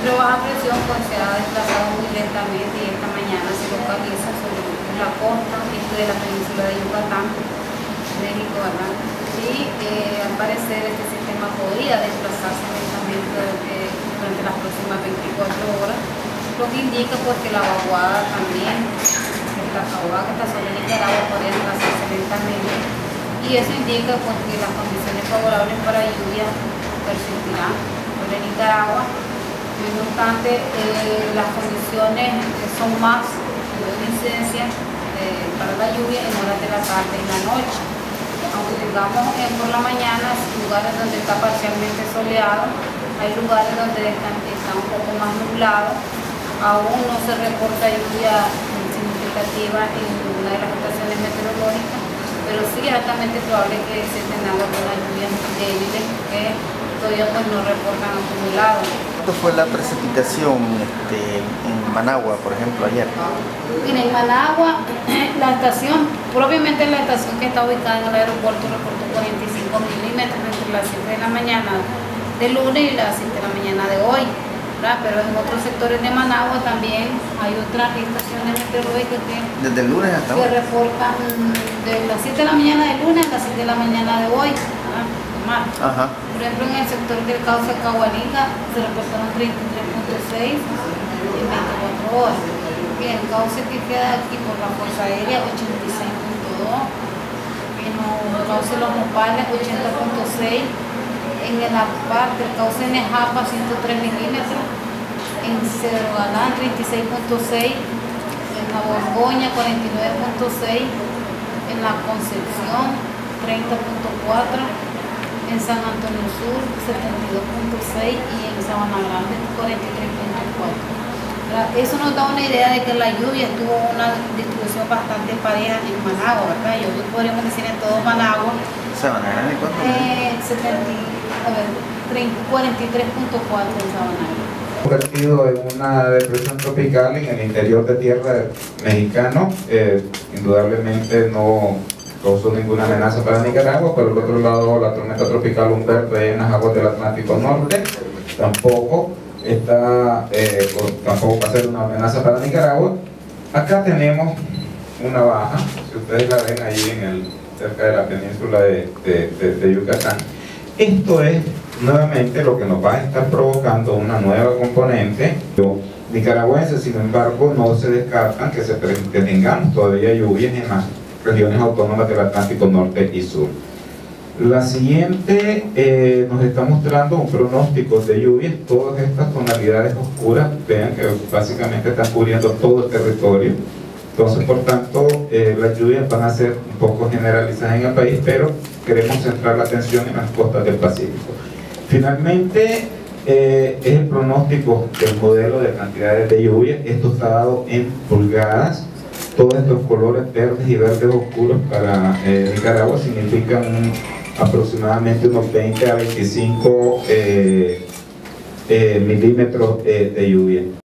Lo baja presión pues se ha desplazado muy lentamente y esta mañana se localiza sobre la costa de la península de Yucatán, México, ¿verdad? Y al parecer este sistema podría desplazarse lentamente durante las próximas 24 horas, lo que indica pues que la vaguada también, la vaguada que está sobre Nicaragua podría desplazarse lentamente, y eso indica pues que las condiciones favorables para lluvias persistirán sobre Nicaragua. No obstante, las condiciones son más de incidencia para la lluvia en horas de la tarde y la noche. Aunque tengamos por la mañana lugares donde está parcialmente soleado, hay lugares donde está un poco más nublado. Aún no se reporta lluvia significativa en ninguna de las estaciones meteorológicas, pero sí es altamente probable que se tengan algunas lluvias débiles que todavía pues, no reportan acumulados. ¿Cuánto fue la precipitación en Managua, por ejemplo, ayer? Mira, en Managua, la estación, propiamente la estación que está ubicada en el aeropuerto, reportó 45 milímetros entre las 7 de la mañana de lunes y las 7 de la mañana de hoy, ¿verdad? Pero en otros sectores de Managua también hay otras estaciones meteorológicas que desde el lunes hasta hoy reportan de las 7 de la mañana de lunes a las 7 de la mañana de hoy, ¿verdad? Ajá. Por ejemplo, en el sector del cauce Caguarina se reportaron 33.6 en 24 horas. Bien, el cauce que queda aquí por la Fuerza Aérea 86.2. En el cauce Los Mopales 80.6. En la parte del cauce Nejapa 103 milímetros. En Cerro Galán 36.6. En La Borgoña 49.6. En La Concepción 30.4. En San Antonio del Sur 72.6 y en Sabana Grande 43.4. Eso nos da una idea de que la lluvia tuvo una distribución bastante pareja en Managua, ¿verdad? Yo podríamos decir en todo Managua. ¿Sabana Grande cuánto? 43.4 en Sabana Grande. Convertido en una depresión tropical en el interior de tierra mexicano, indudablemente no causó ninguna amenaza para Nicaragua. Por el otro lado, la tormenta tropical Humberto en las aguas del Atlántico Norte tampoco va a ser una amenaza para Nicaragua. Acá tenemos una baja, si ustedes la ven ahí cerca de la península de Yucatán. Esto es nuevamente lo que nos va a estar provocando una nueva componente. Nicaragüenses, sin embargo, no se descartan que tengamos todavía lluvias en las regiones autónomas del Atlántico Norte y Sur. La siguiente nos está mostrando un pronóstico de lluvias. Todas estas tonalidades oscuras, vean que básicamente están cubriendo todo el territorio. Entonces, por tanto, las lluvias van a ser un poco generalizadas en el país, pero queremos centrar la atención en las costas del Pacífico. Finalmente, es el pronóstico del modelo de cantidades de lluvias. Esto está dado en pulgadas. Todos estos colores verdes y verdes oscuros para Nicaragua significan aproximadamente unos 20 a 25 milímetros de lluvia.